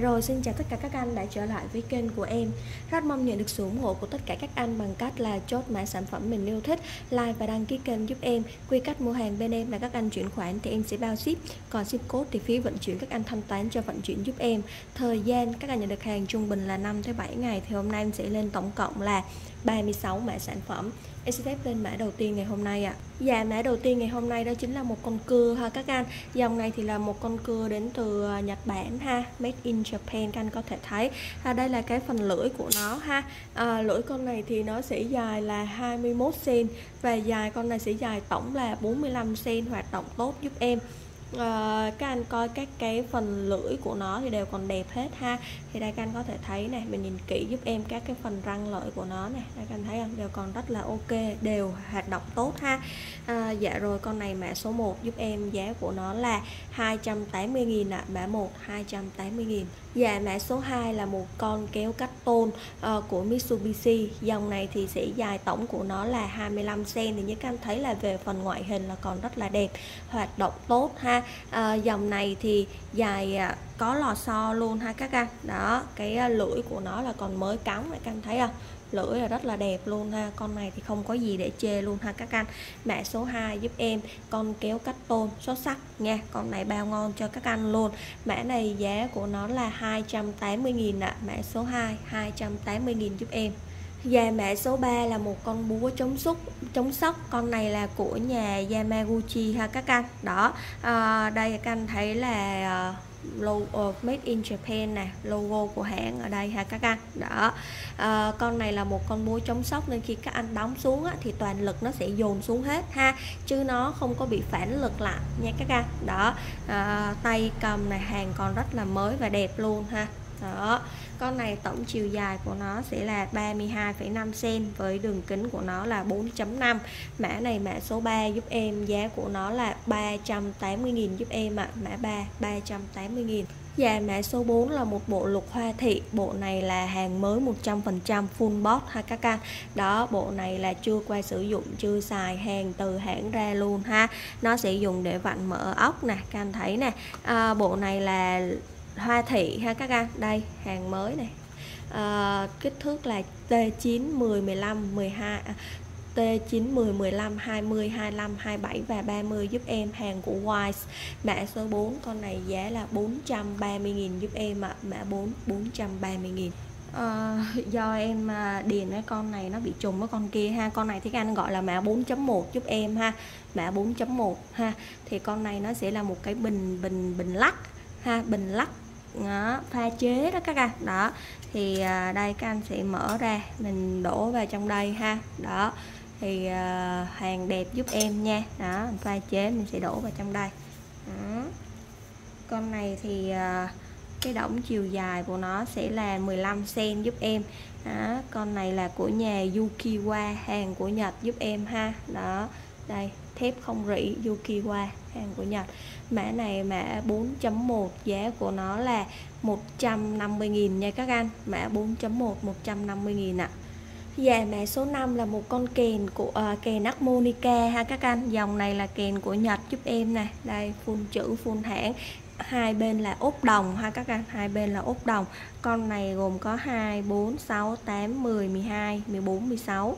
Rồi xin chào tất cả các anh đã trở lại với kênh của em. Rất mong nhận được sự ủng hộ của tất cả các anh bằng cách là chốt mã sản phẩm mình yêu thích, like và đăng ký kênh giúp em. Quy cách mua hàng bên em là các anh chuyển khoản thì em sẽ bao ship, còn ship code thì phí vận chuyển các anh thanh toán cho vận chuyển giúp em. Thời gian các anh nhận được hàng trung bình là 5 tới 7 ngày, thì hôm nay em sẽ lên tổng cộng là 36 mã sản phẩm. Em sẽ test lên mã đầu tiên ngày hôm nay ạ. Dạ, mã đầu tiên ngày hôm nay đó chính là một con cưa ha các anh. Dòng này thì là một con cưa đến từ Nhật Bản ha, made in Japan. Các anh có thể thấy đây là cái phần lưỡi của nó ha. Lưỡi con này thì nó sẽ dài là 21 cm, và dài con này sẽ dài tổng là 45 cm. Hoạt động tốt giúp em. Các anh coi các cái phần lưỡi của nó thì đều còn đẹp hết ha. Thì đây các anh có thể thấy này, mình nhìn kỹ giúp em các cái phần răng lợi của nó này, đây các anh thấy không, đều còn rất là ok, đều hoạt động tốt ha. Dạ rồi, con này mã số 1 giúp em, giá của nó là 280.000 ạ. Mã 1 280.000. Dạ, mã số 2 là một con kéo cắt tôn của Mitsubishi. Dòng này thì sẽ dài tổng của nó là 25 cm. Thì như các anh thấy là về phần ngoại hình là còn rất là đẹp, hoạt động tốt ha. Dòng này thì dài có lò xo luôn ha các anh. Đó, cái lưỡi của nó là còn mới cắm này, các anh thấy không? Lưỡi là rất là đẹp luôn ha. Con này thì không có gì để chê luôn ha các anh. Mã số 2 giúp em, con kéo cắt tôn xuất sắc nha. Con này bao ngon cho các anh luôn. Mã này giá của nó là 280.000 ạ. Mã số 2 280.000 giúp em. Và mã số 3 là một con búa chống sốc. Con này là của nhà Yamaguchi ha các anh. Đó, đây các anh thấy là logo made in Japan nè, logo của hãng ở đây ha các anh. Đó, con này là một con búa chống sốc, nên khi các anh đóng xuống á, thì toàn lực nó sẽ dồn xuống hết ha, chứ nó không có bị phản lực lại nha các anh. Đó, tay cầm này, hàng còn rất là mới và đẹp luôn ha. Đó, con này tổng chiều dài của nó sẽ là 32,5 cm, với đường kính của nó là 4.5. Mã này mã số 3 giúp em, giá của nó là 380.000 giúp em ạ. Mã 3 380.000. Và mã số 4 là một bộ lục hoa thị. Bộ này là hàng mới 100% full box ha các anh. Đó, bộ này là chưa qua sử dụng, chưa xài, hàng từ hãng ra luôn ha. Nó sẽ dùng để vặn mở ốc nè, các anh thấy nè. Bộ này là hoa thị ha các anh, đây hàng mới này. Kích thước là T9 10 15 12, T9 10 15 20 25 27 và 30 giúp em, hàng của Wise. Mã số 4, con này giá là 430.000 giúp em ạ. Mã 4 430.000. Do em điền cái con này nó bị trùng với con kia ha. Con này thì các anh gọi là mã 4.1 giúp em ha. Mã 4.1 ha, thì con này nó sẽ là một cái bình lắc ha, bình lắc đó, pha chế đó các anh. Đó thì đây các anh sẽ mở ra, mình đổ vào trong đây ha. Đó thì hàng đẹp giúp em nha. Đó, pha chế mình sẽ đổ vào trong đây. Đó. Con này thì cái đổng chiều dài của nó sẽ là 15 cm giúp em. Đó, con này là của nhà Yukiwa, hàng của Nhật giúp em ha. Đó, đây thép không rỉ Yukiwa, hàng của Nhật. Mã này mã 4.1, giá của nó là 150.000 nha các anh. Mã 4.1 150.000 ạ. Và mã số 5 là một con kèn của kèn Acmonica ha các anh. Dòng này là kèn của Nhật giúp em nè. Đây full chữ full hãng. Hai bên là ốp đồng ha các anh, hai bên là ốp đồng. Con này gồm có 2 4 6 8 10 12 14 16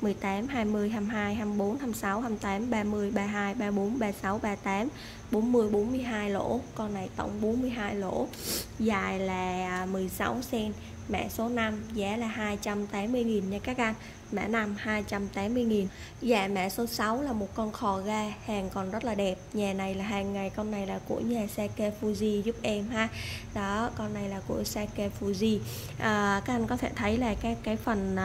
18, 20, 22, 24, 26, 28, 30, 32, 34, 36, 38, 40, 42 lỗ. Con này tổng 42 lỗ, dài là 16 cm. Mã số 5 giá là 280.000 nha các anh. Mã 5 280.000. Dạ, mã số 6 là một con khò ga, hàng còn rất là đẹp. Nhà này là hàng ngày, con này là của nhà Sakae Fuji giúp em ha. Đó, con này là của Sakae Fuji. Các anh có thể thấy là cái phần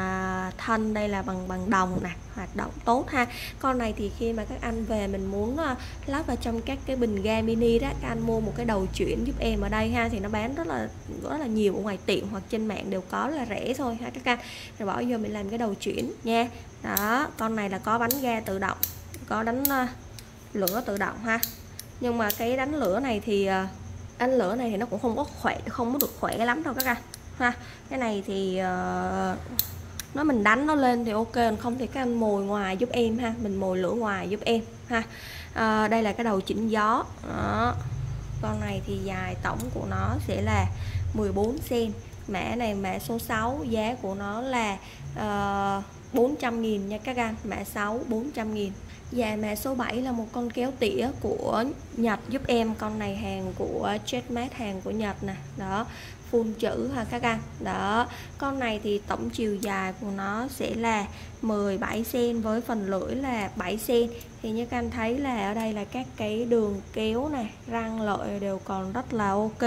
thân đây là bằng đồng nè, hoạt động tốt ha. Con này thì khi mà các anh về mình muốn lắp vào trong các cái bình ga mini đó, các anh mua một cái đầu chuyển giúp em ở đây ha, thì nó bán rất là nhiều ở ngoài tiệm hoặc trên mạng đều có, là rẻ thôi ha các anh. Rồi bỏ vô mình làm cái đầu chuyển nha. Đó, con này là có bánh ga tự động, có đánh lửa tự động ha. Nhưng mà cái đánh lửa này thì nó cũng không có được khỏe lắm đâu các anh ha. Cái này thì nó mình đánh nó lên thì ok, không thì các anh mồi ngoài giúp em ha, mình mồi lửa ngoài giúp em ha. Đây là cái đầu chỉnh gió. Đó, con này thì dài tổng của nó sẽ là 14 sen. Mã này mã số 6, giá của nó là 400.000 nha các anh. Mã 6 400.000. Và mã số 7 là một con kéo tỉa của Nhật giúp em. Con này hàng của Jetmax, hàng của Nhật nè. Đó, full chữ ha các anh. Đó, con này thì tổng chiều dài của nó sẽ là 17 cm với phần lưỡi là 7 cm. Thì như các anh thấy là ở đây là các cái đường kéo này, răng lợi đều còn rất là ok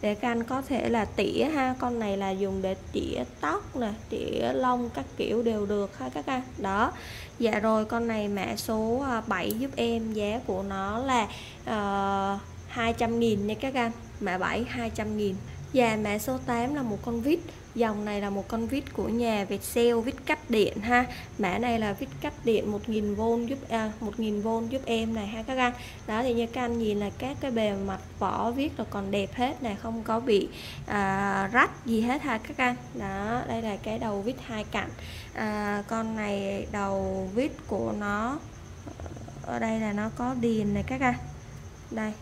để các anh có thể là tỉa ha. Con này là dùng để tỉa tóc nè, tỉa lông các kiểu đều được ha các anh. Đó. Dạ rồi, con này mã số 7 giúp em, giá của nó là 200.000 nha các anh. Mã 7 200.000. Và mã số 8 là một con vít. Dòng này là một con vít của nhà Vietcell, vít cách điện ha. Mã này là vít cách điện 1000V giúp 1000V giúp em này ha các anh. Đó thì như các anh nhìn là các cái bề mặt vỏ vít rồi còn đẹp hết này, không có bị rách gì hết ha các anh. Đó, đây là cái đầu vít hai cạnh. Con này đầu vít của nó ở đây là nó có điền này các anh. Đây.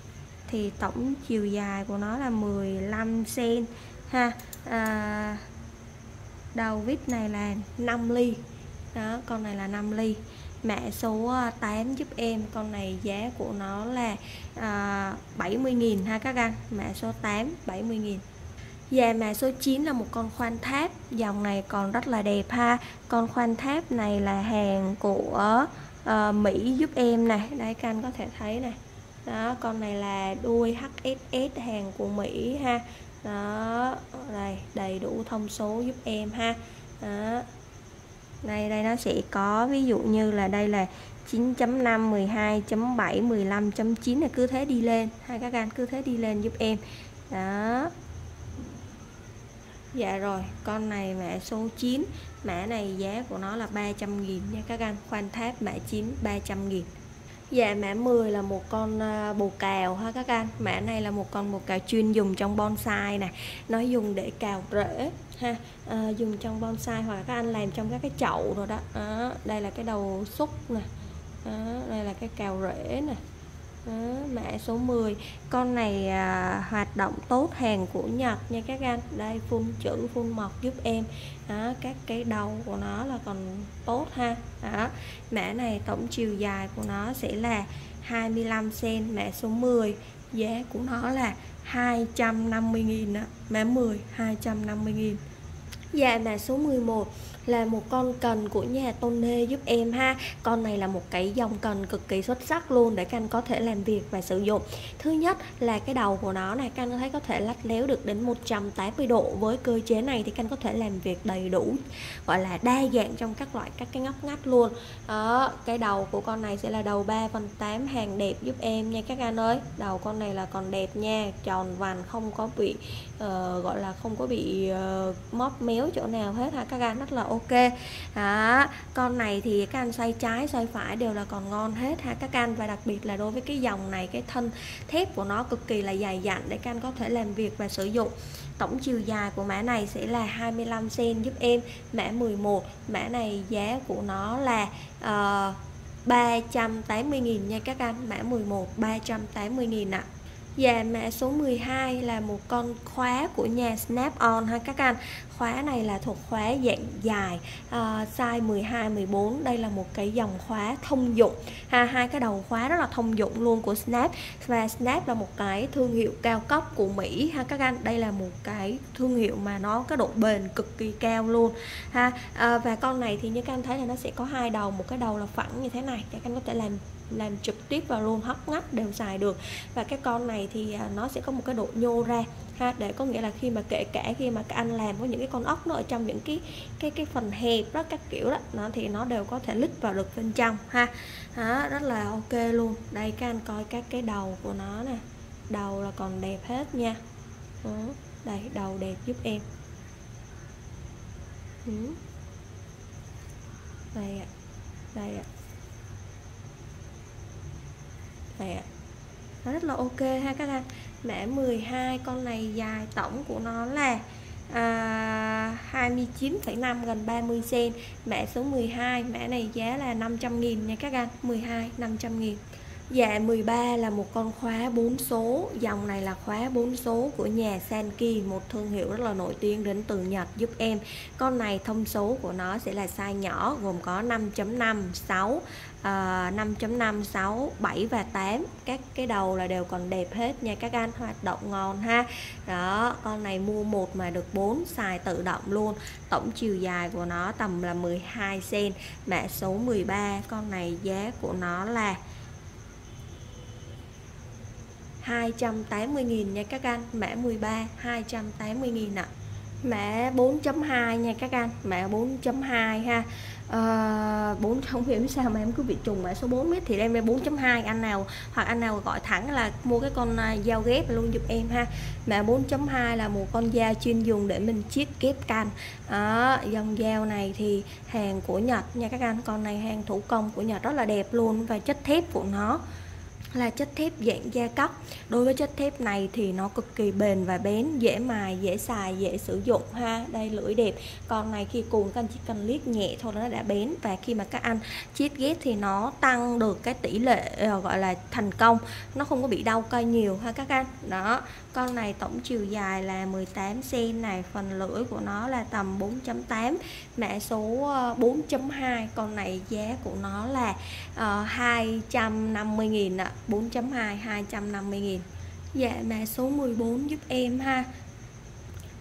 Thì tổng chiều dài của nó là 15 cm ha. Đầu vít này là 5 ly. Đó, con này là 5 ly. Mã số 8 giúp em, con này giá của nó là 70.000 ha các anh. Mã số 8 70.000. Và mã số 9 là một con khoan tháp. Dòng này còn rất là đẹp ha. Con khoan tháp này là hàng của Mỹ giúp em này. Đây các anh có thể thấy này. Đó, con này là đuôi HSS, hàng của Mỹ ha. Đó, đây đầy đủ thông số giúp em ha. Đó. Đây nó sẽ có ví dụ như là đây là 9.5, 12.7, 15.9 là cứ thế đi lên ha các anh, cứ thế đi lên giúp em. Đó. Dạ rồi, con này mã số 9, mã này giá của nó là 300.000 nha các anh. Khoan tháp mã 9 300.000. Dạ, mã 10 là một con bồ cào ha các anh. Mã này là một con bồ cào chuyên dùng trong bonsai nè. Nó dùng để cào rễ ha, dùng trong bonsai hoặc là các anh làm trong các cái chậu rồi đó. À, đây là cái đầu xúc nè. À, đây là cái cào rễ nè. Đó, mã số 10. Con này hoạt động tốt, hàng của Nhật nha các anh. Đây phun chữ, phun mọc giúp em. Đó, các cái đầu của nó là còn tốt ha. Đó, mã này tổng chiều dài của nó sẽ là 25 cm. Mã số 10, giá của nó là 250.000. Mã 10 250.000. Và mã số 11 là một con cần của nhà Tone giúp em ha. Con này là một cái dòng cần cực kỳ xuất sắc luôn để các anh có thể làm việc và sử dụng. Thứ nhất là cái đầu của nó này, các anh thấy có thể lách léo được đến 180 độ. Với cơ chế này thì các anh có thể làm việc đầy đủ, gọi là đa dạng trong các loại các cái ngóc ngách luôn. Đó, cái đầu của con này sẽ là đầu 3/8, hàng đẹp giúp em nha các anh ơi. Đầu con này là còn đẹp nha, tròn vành, không có bị gọi là không có bị móp méo chỗ nào hết ha các anh, rất là ok. Đó, con này thì các anh xoay trái xoay phải đều là còn ngon hết ha các anh. Và đặc biệt là đối với cái dòng này, cái thân thép của nó cực kỳ là dày dặn để các anh có thể làm việc và sử dụng. Tổng chiều dài của mã này sẽ là 25 cm giúp em. Mã 11, mã này giá của nó là 380.000 nha các anh. Mã 11 380.000 ạ. Và mã số 12 là một con khóa của nhà Snap-on ha các anh. Khóa này là thuộc khóa dạng dài, size 12-14. Đây là một cái dòng khóa thông dụng ha, hai cái đầu khóa rất là thông dụng luôn của Snap. Và Snap là một cái thương hiệu cao cấp của Mỹ ha các anh. Đây là một cái thương hiệu mà nó có độ bền cực kỳ cao luôn ha. Và con này thì như các anh thấy là nó sẽ có hai đầu, một cái đầu là phẳng như thế này để các anh có thể làm trực tiếp vào luôn, hóc ngách đều xài được. Và cái con này thì nó sẽ có một cái độ nhô ra ha, để có nghĩa là khi mà kể cả khi mà các anh làm có những cái con ốc nó ở trong những cái phần hẹp đó các kiểu đó, nó thì nó đều có thể lít vào được bên trong ha. Đó, rất là ok luôn. Đây các anh coi các cái đầu của nó nè, đầu là còn đẹp hết nha. Đó, đây đầu đẹp giúp em. Đây ạ, đây ạ. Mẹ. Nó rất là ok ha các anh. Mã 12, con này dài tổng của nó là 29,5 gần 30 cm. Mã số 12, mã này giá là 500.000 nha các anh. 12 500.000. Dạ 13 là một con khóa 4 số. Dòng này là khóa 4 số của nhà Sanky, một thương hiệu rất là nổi tiếng đến từ Nhật giúp em. Con này thông số của nó sẽ là size nhỏ, gồm có 5.5, 6, 5.5, 6, 7 và 8. Các cái đầu là đều còn đẹp hết nha các anh, hoạt động ngon ha. Đó, con này mua 1 mà được 4, xài tự động luôn. Tổng chiều dài của nó tầm là 12 cm. Mã số 13, con này giá của nó là 280.000 nha các anh. Mã 13 280.000 ạ. Mã 4.2 nha các anh. Mã 4.2 ha. 4 không hiểu sao mà em cứ bị trùng mã số 4 mét thì đem 4.2 anh nào, hoặc anh nào gọi thẳng là mua cái con dao ghép luôn giúp em ha. Mã 4.2 là một con dao chuyên dùng để mình chiết ghép canh. Dòng dao này thì hàng của Nhật nha các anh. Con này hàng thủ công của Nhật rất là đẹp luôn, và chất thép của nó là chất thép dạng gia cấp. Đối với chất thép này thì nó cực kỳ bền và bén, dễ mài, dễ xài, dễ sử dụng ha. Đây lưỡi đẹp. Con này khi cuồng các anh chỉ cần liếc nhẹ thôi nó đã bén, và khi mà các anh chiết ghép thì nó tăng được cái tỷ lệ gọi là thành công, nó không có bị đau cây nhiều ha các anh. Đó, con này tổng chiều dài là 18 cm này, phần lưỡi của nó là tầm 4.8. Mã số 4.2, con này giá của nó là 250.000 ạ. 4.2 250.000. Dạ mã số 14 giúp em ha.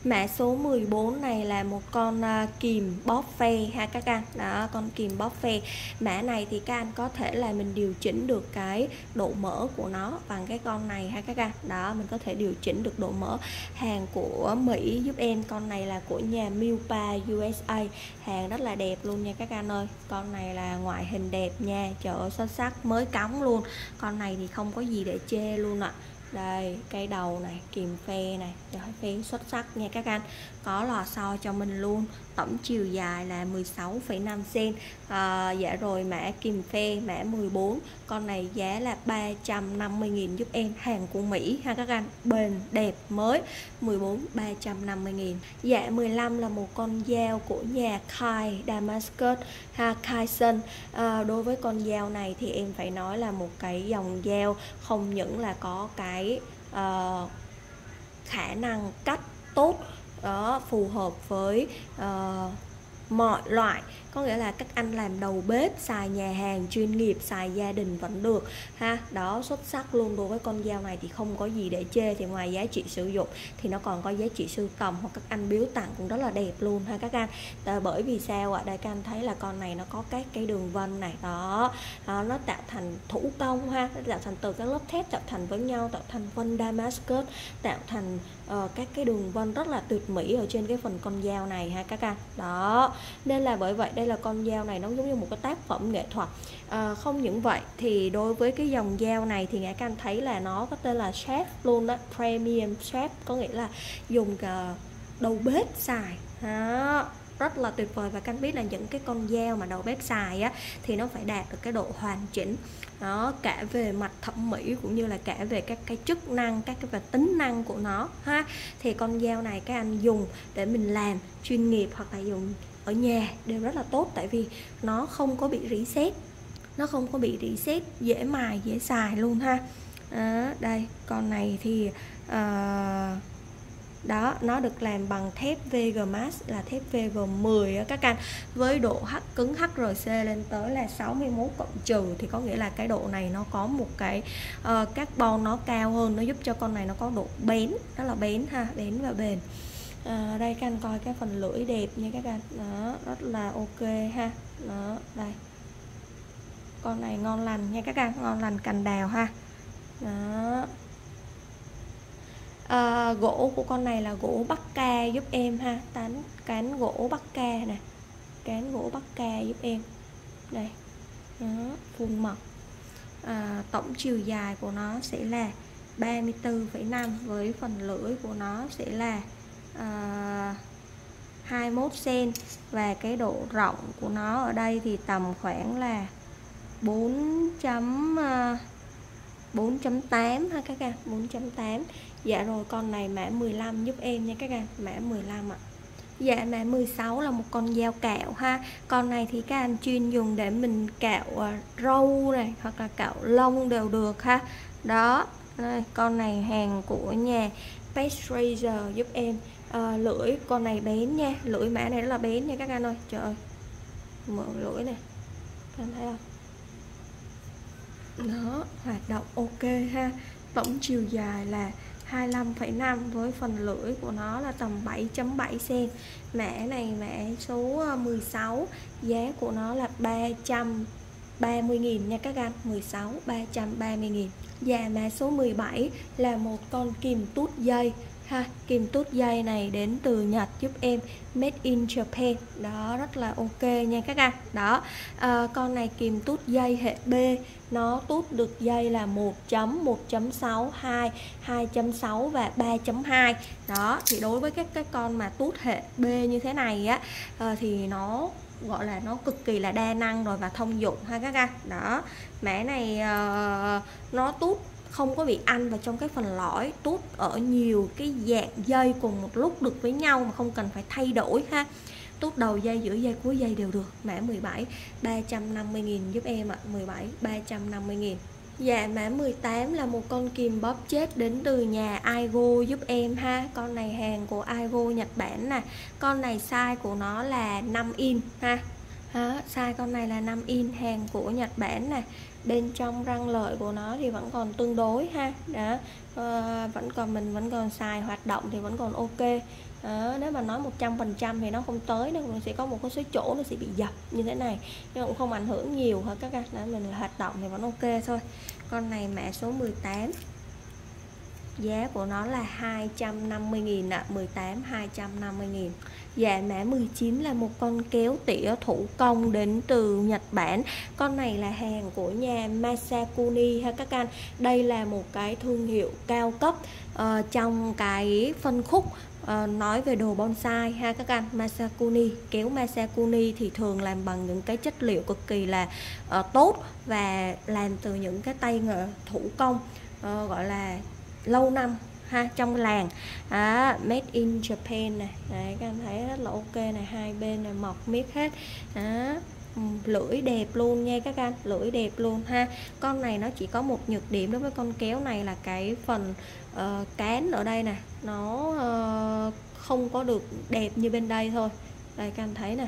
Mã số 14 này là một con kìm bóp phê ha các anh. Đó, con kìm bóp phê. Mã này thì các anh có thể là mình điều chỉnh được cái độ mỡ của nó bằng cái con này ha các anh. Đó, mình có thể điều chỉnh được độ mỡ. Hàng của Mỹ giúp em. Con này là của nhà Milpa USA. Hàng rất là đẹp luôn nha các anh ơi. Con này là ngoại hình đẹp nha. Trời ơi, xuất sắc, mới cống luôn. Con này thì không có gì để chê luôn ạ. Đây, cây đầu này, kìm phê này, trời ơi, phê xuất sắc nha các anh. Có lò xo cho mình luôn. Tổng chiều dài là 16,5 cm. Dạ rồi, mã kìm phê, mã 14. Con này giá là 350.000 giúp em. Hàng của Mỹ ha các anh. Bền, đẹp, mới. 14, 350.000. Dạ 15 là một con dao của nhà Kai Damascus ha, Kai Sun. Đối với con dao này thì em phải nói là một cái dòng dao không những là có cái khả năng cắt tốt, đó, phù hợp với mọi loại, có nghĩa là các anh làm đầu bếp, xài nhà hàng chuyên nghiệp, xài gia đình vẫn được ha. Đó, xuất sắc luôn. Đối với con dao này thì không có gì để chê, thì ngoài giá trị sử dụng thì nó còn có giá trị sưu tầm, hoặc các anh biếu tặng cũng rất là đẹp luôn ha các anh. Bởi vì sao ạ? Đây các anh thấy là con này nó có các cái đường vân này, đó, nó tạo thành thủ công ha, nó tạo thành từ các lớp thép tạo thành với nhau, tạo thành vân Damascus, tạo thành các cái đường vân rất là tuyệt mỹ ở trên cái phần con dao này ha các anh. Đó, nên là bởi vậy đây là con dao này nó giống như một cái tác phẩm nghệ thuật. Không những vậy thì đối với cái dòng dao này thì các anh thấy là nó có tên là chef luôn đó, premium chef, có nghĩa là dùng đầu bếp xài. Đó, rất là tuyệt vời. Và các anh biết là những cái con dao mà đầu bếp xài á thì nó phải đạt được cái độ hoàn chỉnh, nó cả về mặt thẩm mỹ cũng như là cả về các cái chức năng, các cái tính năng của nó ha. Thì con dao này các anh dùng để mình làm chuyên nghiệp hoặc là dùng ở nhà đều rất là tốt, tại vì nó không có bị rỉ sét, nó không có bị rỉ sét, dễ mài, dễ xài luôn ha. Đây con này thì đó, nó được làm bằng thép VGMAX, là thép VG10 á các anh, với độ cứng HRC lên tới là 61 cộng trừ, thì có nghĩa là cái độ này nó có một cái carbon nó cao hơn, nó giúp cho con này nó có độ bén, rất là bén ha, bén và bền. Đây các anh coi cái phần lưỡi đẹp nha các anh. Đó, rất là ok ha. Đó, đây. Con này ngon lành nha các anh, ngon lành cành đào ha. Đó. Gỗ của con này là gỗ bắc ca giúp em ha. Cán gỗ bắc ca nè. Cán gỗ bắc ca giúp em. Đây. Đó, phun mật. Tổng chiều dài của nó sẽ là 34,5, với phần lưỡi của nó sẽ là 21 cm, và cái độ rộng của nó ở đây thì tầm khoảng là 4.8 ha các em, 4.8. Dạ rồi, con này mã 15 giúp em nha các em. Mã 15 ạ. Dạ mã 16 là một con dao cạo ha. Con này thì các anh chuyên dùng để mình cạo râu này hoặc là cạo lông đều được ha. Đó, đây, con này hàng của nhà Page razor giúp em. Lưỡi con này bén nha, lưỡi mã này rất là bén nha các anh ơi. Trời ơi, mở lưỡi nè, các anh thấy không? Nó hoạt động ok ha. Tổng chiều dài là 25,5 với phần lưỡi của nó là tầm 7,7 cm. Mã này mã số 16, giá của nó là 330.000 nha các anh. 16 330.000. Và mã số 17 là một con kìm tút dây ha. Kìm tút dây này đến từ Nhật giúp em, made in Japan. Đó, rất là ok nha các anh. Đó, con này kìm tút dây hệ B, nó tút được dây là 1.1.62, 2.6 và 3.2. Đó, thì đối với các con mà tút hệ B như thế này á, thì nó gọi là nó cực kỳ là đa năng rồi và thông dụng ha các anh. Đó, mẻ này nó tút không có bị ăn vào trong cái phần lõi, tút ở nhiều cái dạng dây cùng một lúc được với nhau mà không cần phải thay đổi ha. Tút đầu dây, giữa dây, cuối dây đều được. Mã 17 350.000 giúp em ạ. 17 350.000. Dạ mã 18 là một con kìm bóp chết đến từ nhà Aigo giúp em ha. Con này hàng của Aigo Nhật Bản nè. Con này size của nó là 5 inch ha. Đó, size con này là 5 inch, hàng của Nhật Bản nè. Bên trong răng lợi của nó thì vẫn còn tương đối ha. Đó, mình vẫn còn xài, hoạt động thì vẫn còn ok. Đó, nếu mà nói 100% thì nó không tới, nó sẽ có một cái số chỗ nó sẽ bị dập như thế này, nhưng cũng không ảnh hưởng nhiều hả các anh. Đó, mình hoạt động thì vẫn ok thôi. Con này mã số 18, giá của nó là 250.000 ạ. 18 250.000. Dạ mã 19 là một con kéo tỉa thủ công đến từ Nhật Bản. Con này là hàng của nhà Masakuni ha các anh. Đây là một cái thương hiệu cao cấp trong cái phân khúc nói về đồ bonsai ha các anh. Masakuni, kéo Masakuni thì thường làm bằng những cái chất liệu cực kỳ là tốt và làm từ những cái tay nghề thủ công gọi là lâu năm ha, trong làng. Made in Japan này. Đấy, các anh thấy rất là ok này, hai bên này mọc miết hết. Đó, lưỡi đẹp luôn nha các anh, lưỡi đẹp luôn ha. Con này nó chỉ có một nhược điểm đối với con kéo này là cái phần cán ở đây nè, nó không có được đẹp như bên đây thôi. Đây các anh thấy nè,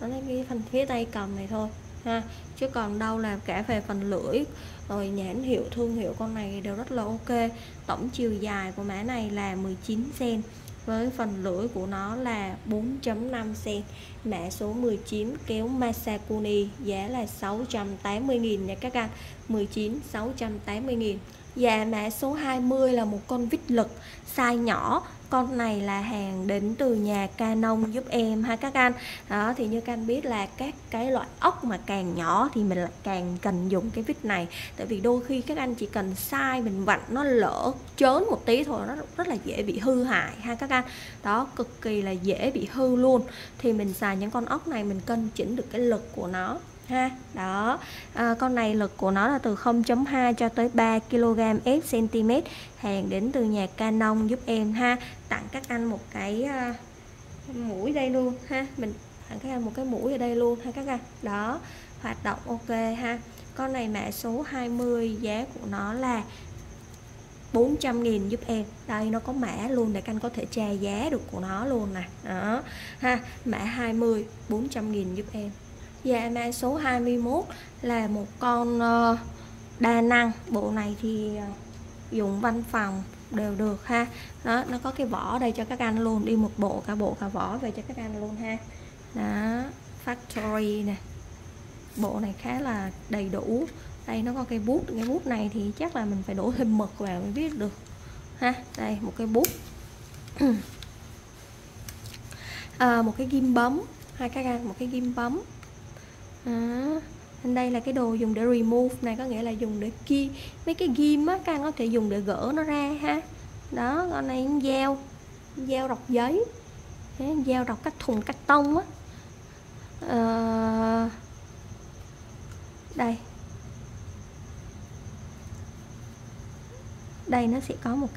nó lấy cái phần phía tay cầm này thôi ha, chứ còn đâu là cả về phần lưỡi rồi nhãn hiệu, thương hiệu con này đều rất là ok. Tổng chiều dài của mã này là 19 cm với phần lưỡi của nó là 4.5 cm. Mã số 19 kéo Masakuni, giá là 680.000 nha các anh. 19 680.000. Và mã số 20 là một con vít lực size nhỏ. Con này là hàng đến từ nhà Canon giúp em ha các anh. Đó, thì như các anh biết là các cái loại ốc mà càng nhỏ thì mình lại càng cần dùng cái vít này. Tại vì đôi khi các anh chỉ cần sai, mình vặn nó lỡ chớn một tí thôi, nó rất là dễ bị hư hại ha các anh. Đó, cực kỳ là dễ bị hư luôn. Thì mình xài những con ốc này mình cân chỉnh được cái lực của nó ha. Đó, con này lực của nó là từ 0.2 cho tới 3 kg/cm. Hàng đến từ nhà Canon giúp em ha. Tặng các anh một cái mũi đây luôn ha. Mình tặng các anh một cái mũi ở đây luôn ha các anh. Đó, hoạt động ok ha. Con này mã số 20, giá của nó là 400.000 giúp em. Đây nó có mã luôn để các anh có thể tra giá được của nó luôn nè. Đó ha, mã 20 400.000 giúp em. Dạ mã số 21 là một con đa năng. Bộ này thì dùng văn phòng đều được ha. Đó, nó có cái vỏ ở đây cho các anh luôn, đi một bộ cả vỏ về cho các anh luôn ha. Đó, factory nè. Bộ này khá là đầy đủ. Đây nó có cây bút, cái bút này thì chắc là mình phải đổ thêm mực vào mới viết được ha. Đây một cái bút. Một cái ghim bấm ha các anh, một cái ghim bấm. Đây là cái đồ dùng để remove này, có nghĩa là dùng để kia mấy cái ghim á, các anh có thể dùng để gỡ nó ra ha. Đó, con này dao rọc giấy, dao rọc các thùng cắt tông á. Đây nó sẽ có một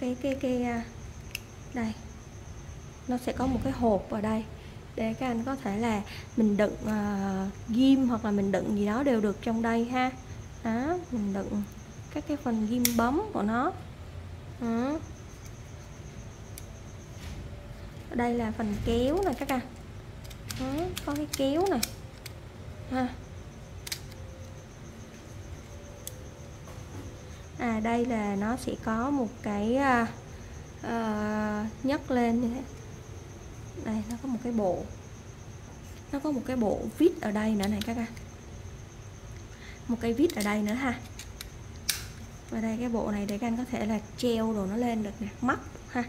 cái Đây, nó sẽ có một cái hộp ở đây để các anh có thể là mình đựng ghim hoặc là mình đựng gì đó đều được trong đây ha. Đó, mình đựng các cái phần ghim bấm của nó. Đó. Ở đây là phần kéo nè các anh. Đó, có cái kéo nè ha. À, đây là nó sẽ có một cái nhấc lên như thế. Đây, nó có một cái bộ, nó có một cái bộ vít ở đây nữa này các anh, một cái vít ở đây nữa ha. Và đây cái bộ này để các anh có thể là treo đồ nó lên được nè, mắc ha.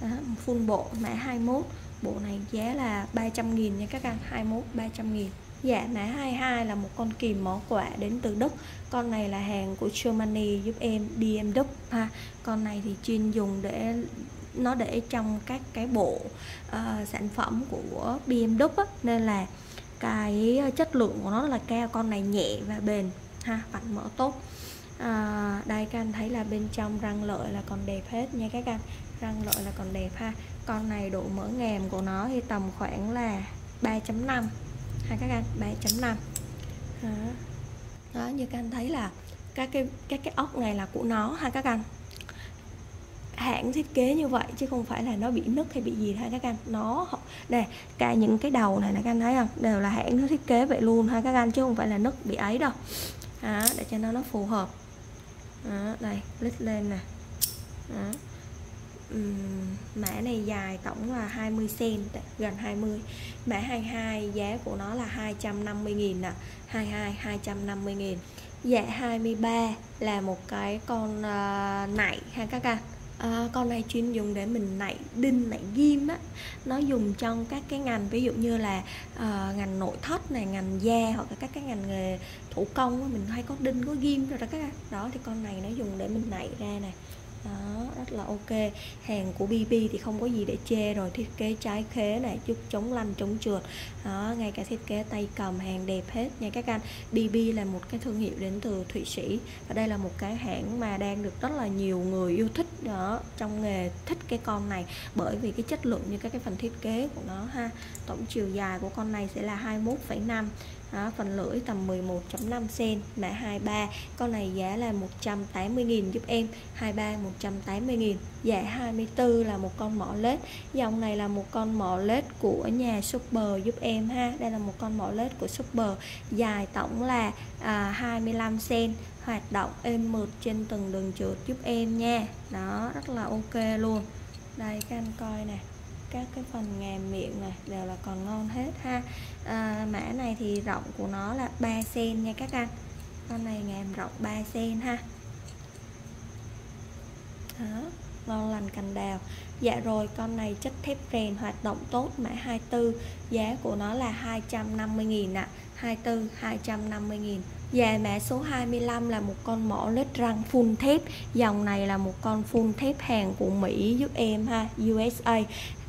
Đó, full bộ mã 21, bộ này giá là 300.000 nha các anh, 21 300.000. Dạ, mã 22 là một con kìm mỏ quạ đến từ Đức. Con này là hàng của Germany giúp em BMW ha. Con này thì chuyên dùng để nó để trong các cái bộ sản phẩm của BMW á, nên là cái chất lượng của nó rất là cao. Con này nhẹ và bền ha, vặn mở tốt. Đây các anh thấy là bên trong răng lợi là còn đẹp hết nha các anh, răng lợi là còn đẹp ha. Con này độ mở ngàm của nó thì tầm khoảng là 3.5 ha các anh, 3.5. Đó, như các anh thấy là các cái ốc này là của nó ha các anh. Hãng thiết kế như vậy chứ không phải là nó bị nứt hay bị gì ha các anh. Nó nè, cả những cái đầu này là các anh thấy không, đều là hãng nó thiết kế vậy luôn ha các anh, chứ không phải là nứt bị ấy đâu. Đó, để cho nó phù hợp. Đó, đây lít lên nè. Mã này dài tổng là 20 cm, gần 20. Mã 22 giá của nó là 250.000 nè, 22 250.000. Dạ, 23 là một cái con nạy ha các anh. Con này chuyên dùng để mình nạy đinh, nạy ghim á. Nó dùng trong các cái ngành ví dụ như là ngành nội thất này, ngành da, hoặc là các cái ngành nghề thủ công á, mình hay có đinh, có ghim rồi đó các anh. Đó thì con này nó dùng để mình nạy ra nè. Đó, rất là ok. Hàng của BP thì không có gì để chê rồi. Thiết kế trái khế này, giúp chống lăn, chống trượt. Đó, ngay cả thiết kế tay cầm, hàng đẹp hết nha các anh. BP là một cái thương hiệu đến từ Thụy Sĩ. Và đây là một cái hãng mà đang được rất là nhiều người yêu thích đó, trong nghề thích cái con này, bởi vì cái chất lượng như các cái phần thiết kế của nó ha. Tổng chiều dài của con này sẽ là 21,5. Đó, phần lưỡi tầm 11.5 cm. Mã 23, con này giá là 180.000 giúp em, 23 180.000. Dạ, 24 là một con mỏ lết. Dòng này là một con mỏ lết của nhà Super giúp em ha. Đây là một con mỏ lết của Super, dài tổng là 25 cm, hoạt động êm mượt trên từng đường trượt giúp em nha. Đó, rất là ok luôn. Đây các anh coi nè, các cái phần ngàm miệng này đều là còn ngon hết ha. Mã này thì rộng của nó là 3 cm nha các anh. Con này ngàm rộng 3 cm ha. Đó, ngon lành cành đào. Dạ rồi, con này chất thép rèn, hoạt động tốt. Mã 24, giá của nó là 250.000 ạ. 24 250.000. Dạ, mã số 25 là một con mỏ lết răng full thép. Dòng này là một con full thép, hàng của Mỹ giúp em ha, USA.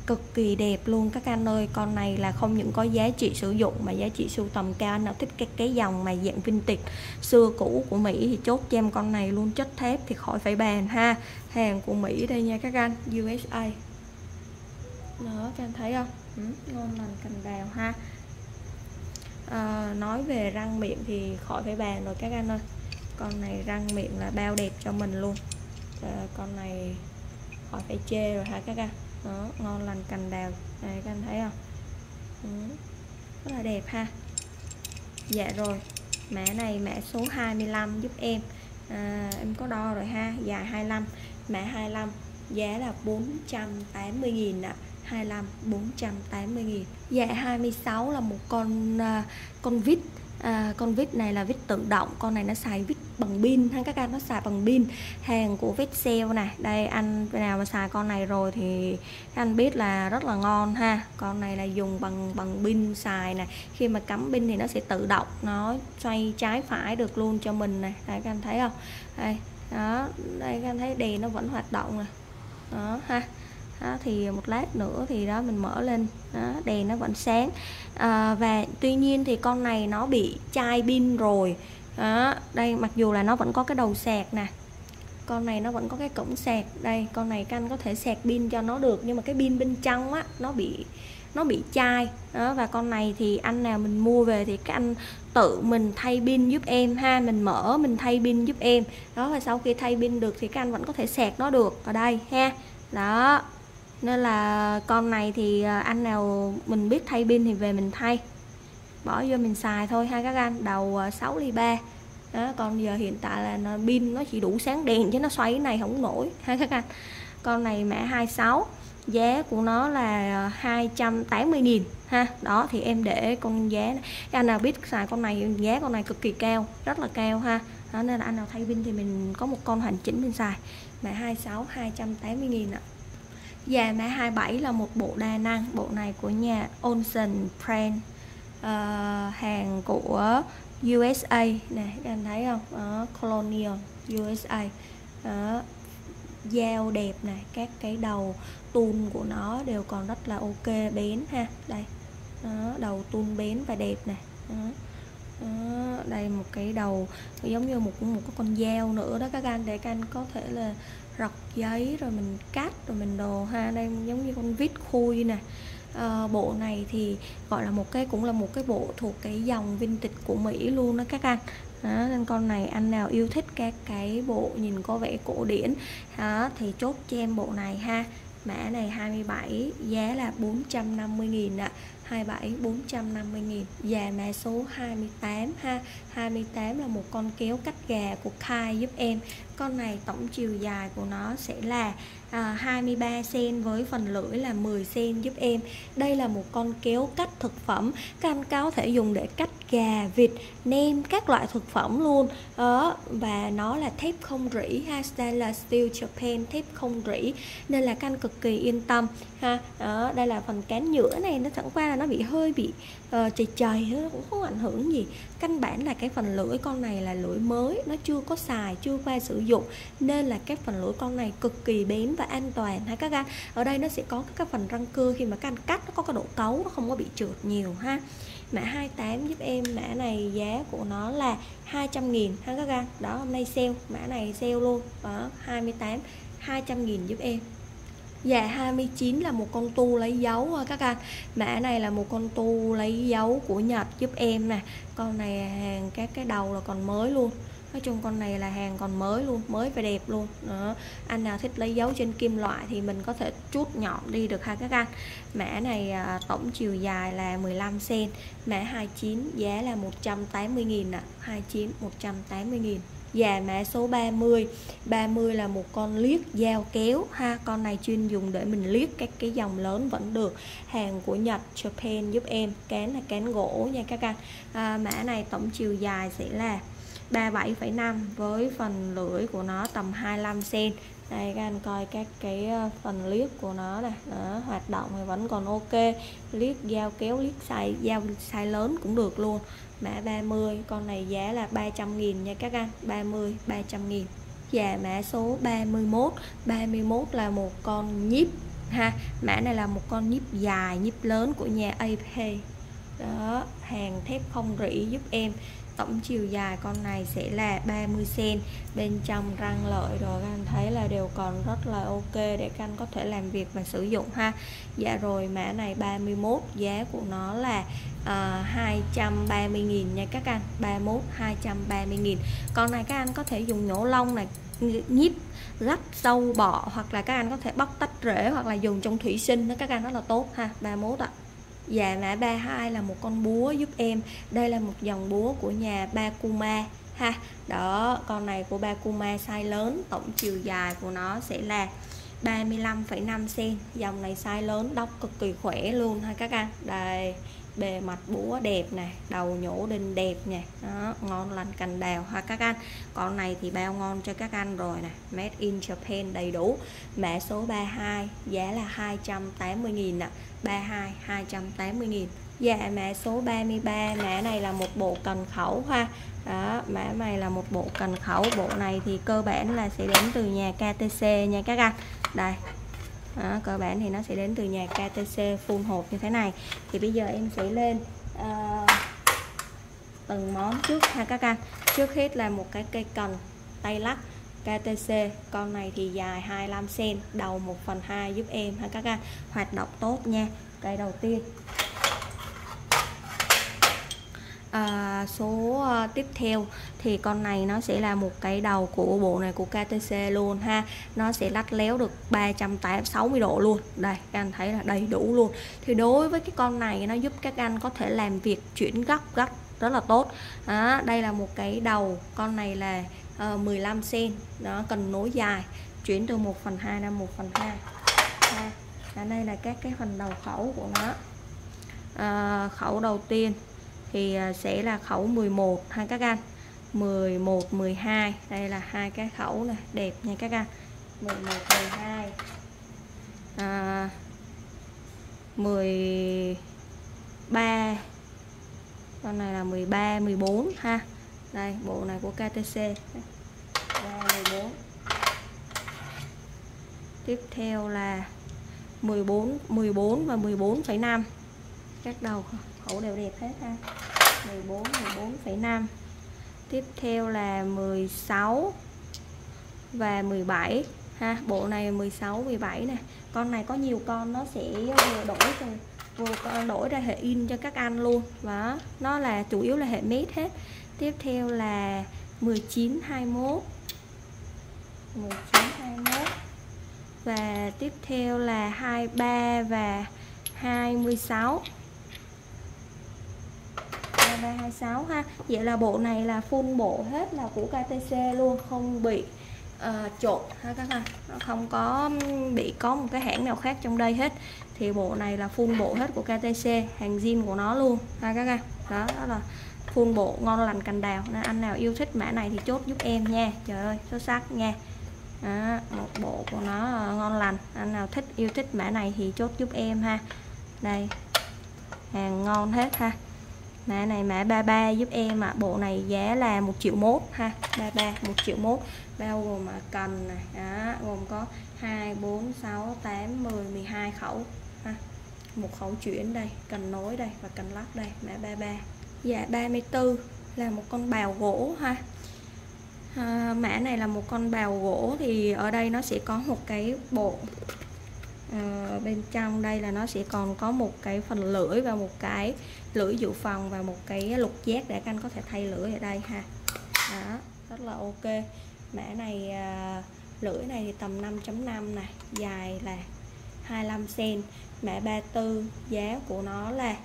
Cực kỳ đẹp luôn các anh ơi. Con này là không những có giá trị sử dụng mà giá trị sưu tầm cao. Anh nào thích cái dòng mà dạng vintage xưa cũ của Mỹ thì chốt cho em con này luôn. Chất thép thì khỏi phải bàn ha, hàng của Mỹ đây nha các anh, USA. Đó, các anh thấy không? Ngon lành cành đào ha. Nói về răng miệng thì khỏi phải bàn rồi các anh ơi. Con này răng miệng là bao đẹp cho mình luôn. Con này khỏi phải chê rồi ha các anh. Đó, ngon lành cành đào này, các anh thấy không? Rất là đẹp ha. Dạ rồi, mã này mã số 25 giúp em. Em có đo rồi ha, dài 25. Mã 25 giá là 480.000 ạ. 25 480.000. Dạ, 26 là một con vít. Con vít này là vít tự động. Con này nó xài vít bằng pin ha các anh, nó xài bằng pin. Hàng của Vexel này. Đây, anh nào mà xài con này rồi thì anh biết là rất là ngon ha. Con này là dùng bằng pin xài này. Khi mà cắm pin thì nó sẽ tự động, nó xoay trái phải được luôn cho mình này. Đây các anh thấy không? Đây, đó, đây các anh thấy đèn nó vẫn hoạt động này. Đó ha. Đó, thì một lát nữa thì đó mình mở lên, đó, đèn nó vẫn sáng. Và tuy nhiên thì con này nó bị chai pin rồi. Đó, đây mặc dù là nó vẫn có cái đầu sạc nè. Con này nó vẫn có cái cổng sạc. Đây, con này các anh có thể sạc pin cho nó được, nhưng mà cái pin bên trong á nó bị chai đó. Và con này thì anh nào mình mua về thì các anh tự mình thay pin giúp em ha, mình mở mình thay pin giúp em đó. Và sau khi thay pin được thì các anh vẫn có thể sạc nó được ở đây ha. Đó, nên là con này thì anh nào mình biết thay pin thì về mình thay, bỏ vô mình xài thôi ha các anh. Đầu 6 ly 3. Đó, còn giờ hiện tại là pin nó chỉ đủ sáng đèn chứ nó xoay cái này không nổi ha các anh. Con này mã 26, giá của nó là 280.000 ha. Đó thì em để con giá này. Anh nào biết xài con này, giá con này cực kỳ cao, rất là cao ha. Đó, nên là anh nào thay pin thì mình có một con hoàn chỉnh mình xài. Mã 26 280.000 ạ. Và mã 27 là một bộ đa năng. Bộ này của nhà Olsen brand, hàng của USA nè, các anh thấy không? Đó, Colonial USA. Đó, dao đẹp nè, các cái đầu tun của nó đều còn rất là ok, bén ha. Đây, đó, đầu tun bén và đẹp nè. Đó, đây một cái đầu giống như một cái con dao nữa đó các anh, để các anh có thể là rọc giấy rồi mình cắt rồi mình đồ ha. Đây giống như con vít khui nè. Bộ này thì gọi là cũng là một cái bộ thuộc cái dòng vintage của Mỹ luôn đó các anh. Đó, nên con này anh nào yêu thích các cái bộ nhìn có vẻ cổ điển đó, thì chốt cho em bộ này ha. Mã này 27, giá là 450.000 ạ. 27 450.000. Và mã số 28 ha. 28 là một con kéo cắt gà của Kai giúp em. Con này tổng chiều dài của nó sẽ là 23 cm với phần lưỡi là 10 cm giúp em. Đây là một con kéo cắt thực phẩm, các anh có thể dùng để cắt gà, vịt, nem, các loại thực phẩm luôn. Và nó là thép không rỉ ha, stainless steel Japan, thép không rỉ, nên là các anh cực kỳ yên tâm ha. Đó, đây là phần cán nhựa này, nó chẳng qua là nó bị hơi bị chày chày, nó cũng không ảnh hưởng gì. Căn bản là cái phần lưỡi con này là lưỡi mới, nó chưa có xài, chưa qua sử dụng, nên là cái phần lưỡi con này cực kỳ bén và an toàn ha các anh. Ở đây nó sẽ có các phần răng cưa, khi mà các anh cắt nó có cái độ cấu, nó không có bị trượt nhiều ha. Mã 28 giúp em, mã này giá của nó là 200.000 ha các anh. Đó, hôm nay sale, mã này sale luôn. Đó, 28 200.000 giúp em. Và 29 là một con tu lấy dấu các anh. Mã này là một con tu lấy dấu của Nhật giúp em nè. Con này hàng các cái đầu là còn mới luôn. Nói chung con này là hàng còn mới luôn, mới và đẹp luôn. Đó, anh nào thích lấy dấu trên kim loại thì mình có thể chút nhọn đi được ha các anh. Mã này tổng chiều dài là 15 cm. Mã 29 giá là 180.000 ạ. 29 180.000. Và mã số 30. 30 là một con liếc dao kéo ha. Con này chuyên dùng để mình liếc các cái dòng lớn vẫn được. Hàng của Nhật, Japan giúp em. Cán là cán gỗ nha các anh. Mã này tổng chiều dài sẽ là 37,5 với phần lưỡi của nó tầm 25 cm. Đây các anh coi các cái phần liếc của nó nè, hoạt động thì vẫn còn ok. Liếc dao kéo, liếc xài, dao xài lớn cũng được luôn. Mã 30, con này giá là 300.000 nha các anh. 30 300.000. Và mã số 31. 31 là một con nhíp ha. Mã này là một con nhíp dài, nhíp lớn của nhà AP. Đó, hàng thép không rỉ giúp em. Tổng chiều dài con này sẽ là 30 cm. Bên trong răng lợi rồi các anh thấy là đều còn rất là ok, để các anh có thể làm việc và sử dụng ha. Dạ rồi, mã này 31, giá của nó là 230.000 nha các anh. 31 230.000. Con này các anh có thể dùng nhổ lông này, nhíp, lắp sâu bọ, hoặc là các anh có thể bóc tách rễ, hoặc là dùng trong thủy sinh đó các anh, rất là tốt ha. 31 ạ. Dạ, mã 32 là một con búa giúp em. Đây là một dòng búa của nhà Bakuma ha. Đó, con này của Bakuma size lớn, tổng chiều dài của nó sẽ là 35,5 cm. Dòng này size lớn, đóc cực kỳ khỏe luôn ha các anh. Đây, bề mặt búa đẹp nè, đầu nhổ đinh đẹp nè. Đó, ngon lành cành đào ha các anh. Con này thì bao ngon cho các anh rồi nè, made in Japan đầy đủ. Mã số 32, giá là 280.000 ạ. 32 280.000. Dạ, mã số 33, mã này là một bộ cần khẩu ha. Đó, mã này là một bộ cần khẩu. Bộ này thì cơ bản là sẽ đến từ nhà KTC nha các anh. Đây. Đó, cơ bản thì nó sẽ đến từ nhà KTC full hộp như thế này. Thì bây giờ em sẽ lên từng món trước ha các anh. Trước hết là một cái cây cần tay lắc. KTC. Con này thì dài 25 cm, đầu 1/2 giúp em ha các anh hoạt động tốt nha. Cây đầu tiên. Số tiếp theo thì con này nó sẽ là một cái đầu của bộ này của KTC luôn ha. Nó sẽ lách léo được 360 độ luôn. Đây các anh thấy là đầy đủ luôn. Thì đối với cái con này nó giúp các anh có thể làm việc chuyển góc rất là tốt. Đây là một cái đầu, con này là 15 cm, nó cần nối dài, chuyển từ 1/2 ra 1/2. Ở đây là các cái phần đầu khẩu của nó. Khẩu đầu tiên thì sẽ là khẩu 11 ha các anh, 11, 12, đây là hai cái khẩu này đẹp nha các anh, 11, 12, 13, con này là 13, 14 ha, đây bộ này của KTC, 13, 14. Tiếp theo là 14, 14 và 14,5, các đầu khẩu đều đẹp hết ha, 14, 14,5. Tiếp theo là 16 và 17 ha, bộ này 16, 17 nè. Con này có nhiều con nó sẽ vừa đổi ra hệ in cho các anh luôn. Và nó là chủ yếu là hệ mét hết. Tiếp theo là 19, 21. 19, 21. Và tiếp theo là 23 và 26. 326 ha. Vậy là bộ này là full bộ hết là của KTC luôn, không bị trộn ha các anh. Nó không có bị có một cái hãng nào khác trong đây hết. Thì bộ này là full bộ hết của KTC, hàng zin của nó luôn ha các anh. Đó là full bộ ngon lành cành đào. Nên anh nào yêu thích mã này thì chốt giúp em nha. Trời ơi, xuất sắc nha. Đó, một bộ của nó ngon lành. Anh nào yêu thích mã này thì chốt giúp em ha. Đây. Hàng ngon hết ha. Mã này mã 33 giúp em ạ. Bộ này giá là 1.100.000 ha. 33 1.100.000 bao gồm cần này, gồm có 2 4 6 8 10 12 khẩu ha. Một khẩu chuyển đây, cần nối đây và cần lắp đây, mã 33. Dạ 34 là một con bào gỗ ha. Mã này là một con bào gỗ thì ở đây nó sẽ có một cái bộ bên trong đây là nó sẽ còn có một cái phần lưỡi và một cái lưỡi dự phòng và một cái lục giác để các anh có thể thay lưỡi ở đây ha. Đó, rất là ok. Mã này lưỡi này thì tầm 5.5 này, dài là 25 cm. Mã 34 giá của nó là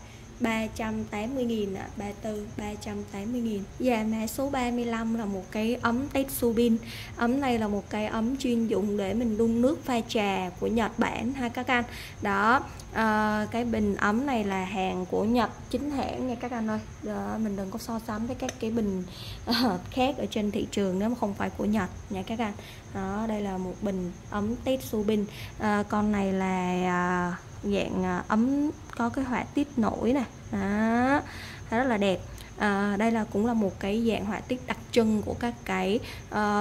380.000 ạ, 34 380.000. Và mã số 35 là một cái ấm Tetsubin. Ấm này là một cái ấm chuyên dụng để mình đun nước pha trà của Nhật Bản ha các anh. Đó, cái bình ấm này là hàng của Nhật chính hãng nha các anh ơi. Đó, mình đừng có so sánh với các cái bình khác ở trên thị trường nếu mà không phải của Nhật nha các anh. Đó, đây là một bình ấm Tetsubin. Con này là dạng ấm có cái họa tiết nổi nè, rất là đẹp. Đây là cũng là một cái dạng họa tiết đặc trưng của các cái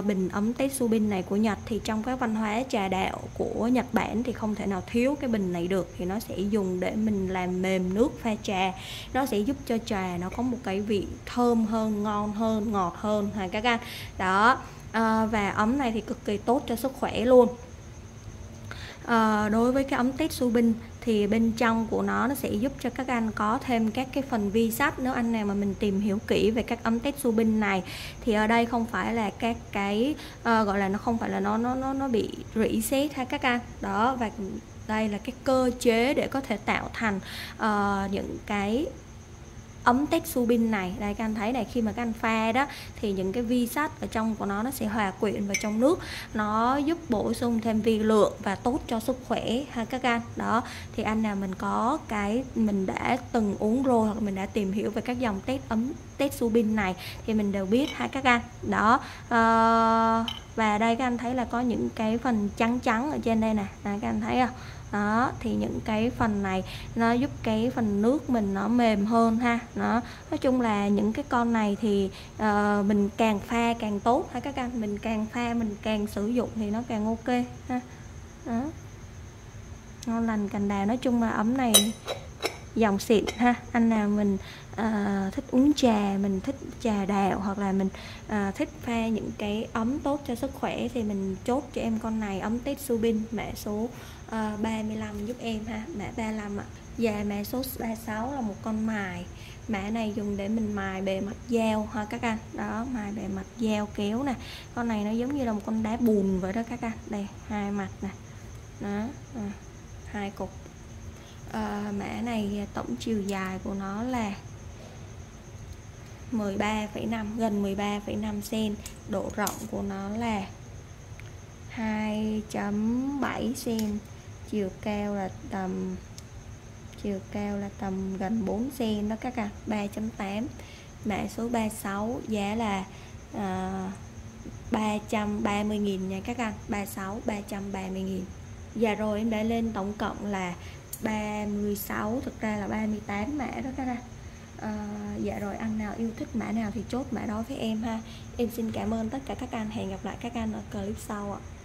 bình ấm Tetsubin này của Nhật. Thì trong các văn hóa trà đạo của Nhật Bản thì không thể nào thiếu cái bình này được. Thì nó sẽ dùng để mình làm mềm nước pha trà. Nó sẽ giúp cho trà nó có một cái vị thơm hơn, ngon hơn, ngọt hơn ha các anh. Đó, và ấm này thì cực kỳ tốt cho sức khỏe luôn. Đối với cái ấm Tetsubin thì bên trong của nó sẽ giúp cho các anh có thêm các cái phần vi sách. Nếu anh nào mà mình tìm hiểu kỹ về các ấm Tetsubin này thì ở đây không phải là các cái gọi là nó không phải là nó bị rỉ sét hay các anh. Đó, và đây là cái cơ chế để có thể tạo thành những cái ấm Tetsubin này. Đây các anh thấy này, khi mà các anh pha đó thì những cái vi sắt ở trong của nó sẽ hòa quyện vào trong nước, nó giúp bổ sung thêm vi lượng và tốt cho sức khỏe ha các anh. Đó, thì anh nào mình có cái mình đã từng uống rồi hoặc mình đã tìm hiểu về các dòng ấm Tetsubin này thì mình đều biết ha các anh. Đó, và đây các anh thấy là có những cái phần trắng trắng ở trên đây nè, các anh thấy không? Đó, thì những cái phần này nó giúp cái phần nước mình nó mềm hơn ha. Đó, nói chung là những cái con này thì mình càng pha càng tốt ha các anh. Mình càng pha mình càng sử dụng thì nó càng ok ha. Đó, ngon lành cành đào. Nói chung là ấm này dòng xịn ha. Anh nào mình thích uống trà, mình thích trà đào, hoặc là mình thích pha những cái ấm tốt cho sức khỏe thì mình chốt cho em con này, ấm Tetsubin mã số 35 giúp em ha, mã 35 ạ. Và mã số 36 là một con mài. Mã này dùng để mình mài bề mặt dao ha các anh. Đó, mài bề mặt dao kéo nè. Con này nó giống như là một con đá bùn vậy đó các anh. Đây, hai mặt nè. Đó, hai cục. Mã này tổng chiều dài của nó là 13,5, gần 13,5 cm. Độ rộng của nó là 2,7 cm. Chiều cao là tầm gần 4 cm đó các bạn. 3,8. Mã số 36 giá là 330.000 nha các bạn. 36 330.000. Và rồi em đã lên tổng cộng là 36, thực ra là 38 mã đó các bạn. Dạ rồi, anh nào yêu thích mã nào thì chốt mã đó với em ha. Em xin cảm ơn tất cả các anh. Hẹn gặp lại các anh ở clip sau ạ.